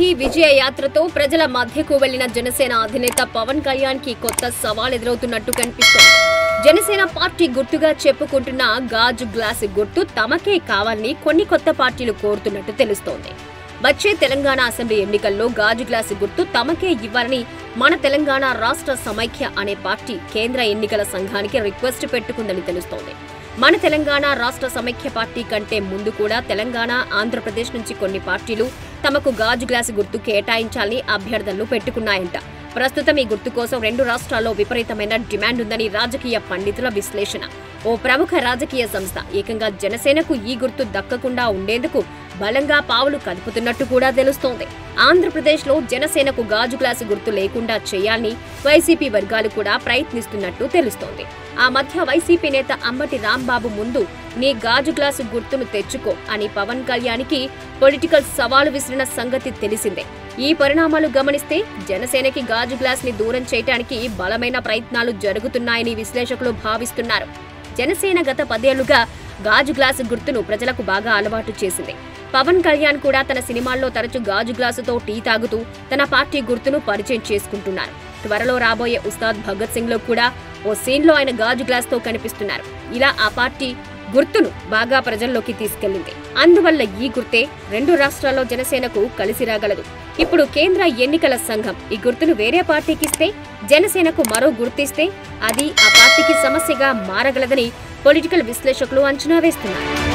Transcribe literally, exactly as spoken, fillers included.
గాంధీ విజయ యాత్రతో ప్రజల మధ్యకు వెళ్లిన జనసేన అధినేత పవన్ కళ్యాణ్ కి కొత్త సవాల్ ఎదురవుతున్నట్టు కనిపిస్తోంది. జనసేన పార్టీ గుర్తుగా చెప్పుకుంటున్న గాజు గ్లాస్ గుర్తు తమకే కావాలని కొన్ని కొత్త పార్టీలు కోరుతున్నట్టు తెలుస్తోంది. వచ్చే తెలంగాణ అసెంబ్లీ ఎన్నికల్లో గాజు గ్లాసు గుర్తు తమకే ఇవ్వాలని మన తెలంగాణ రాష్ట్ర సమైక్య అనే పార్టీ కేంద్ర ఎన్నికల సంఘానికి రిక్వెస్ట్ పెట్టుకుందని తెలుస్తోంది. మన తెలంగాణ రాష్ట్ర సమైక్య పార్టీ కంటే ముందు కూడా తెలంగాణ, ఆంధ్రప్రదేశ్ నుంచి కొన్ని పార్టీలు తమకు గాజు గ్లాసు గుర్తు కేటాయించాలని అభ్యర్థనలు పెట్టుకున్నాయంట. ప్రస్తుతం ఈ గుర్తు కోసం రెండు రాష్ట్రాల్లో విపరీతమైన డిమాండ్ ఉందని రాజకీయ పండితుల విశ్లేషణ. ఓ ప్రముఖ రాజకీయ సంస్థ ఏకంగా జనసేనకు ఈ గుర్తు దక్కకుండా ఉండేందుకు బలంగా పావులు కదుపుతున్నట్టు కూడా తెలుస్తోంది. ఆంధ్రప్రదేశ్లో జనసేనకు గాజు గ్లాసు గుర్తు లేకుండా చేయాలని వైసీపీ వర్గాలు కూడా ప్రయత్నిస్తున్నట్టు తెలుస్తోంది. ఆ మధ్య వైసీపీ నేత అంబటి రాంబాబు ముందు నీ గాజు గ్లాసు గుర్తును తెచ్చుకో అని పవన్ కళ్యాణ్కి పొలిటికల్ సవాలు విసిరిన సంగతి తెలిసిందే. ఈ పరిణామాలు గమనిస్తే జనసేనకి గాజు గ్లాస్ ని దూరం చేయడానికి బలమైన ప్రయత్నాలు జరుగుతున్నాయని విశ్లేషకులు భావిస్తున్నారు. జనసేన గత పదేళ్లుగా గాజు గ్లాసు గుర్తును ప్రజలకు బాగా అలవాటు చేసింది. పవన్ కళ్యాణ్ కూడా తన సినిమాల్లో తరచూ గాజు గ్లాసుతో టీ తాగుతూ తన పార్టీ గుర్తును పరిచయం చేసుకుంటున్నారు. త్వరలో రాబోయే ఉస్తాద్ భగత్ సింగ్ లో కూడా ఓ సీన్లో ఆయన గాజు గ్లాసుతో కనిపిస్తున్నారు. ఇలా ఆ పార్టీ గుర్తును బాగా ప్రజల్లోకి తీసుకెళ్లింది. అందువల్ల ఈ గుర్తే రెండు రాష్ట్రాల్లో జనసేనకు కలిసి రాగలదు. ఇప్పుడు కేంద్ర ఎన్నికల సంఘం ఈ గుర్తును వేరే పార్టీకి ఇస్తే, జనసేనకు మరో గుర్తిస్తే అది ఆ పార్టీకి సమస్యగా మారగలదని పొలిటికల్ విశ్లేషకులు అంచనా వేస్తున్నారు.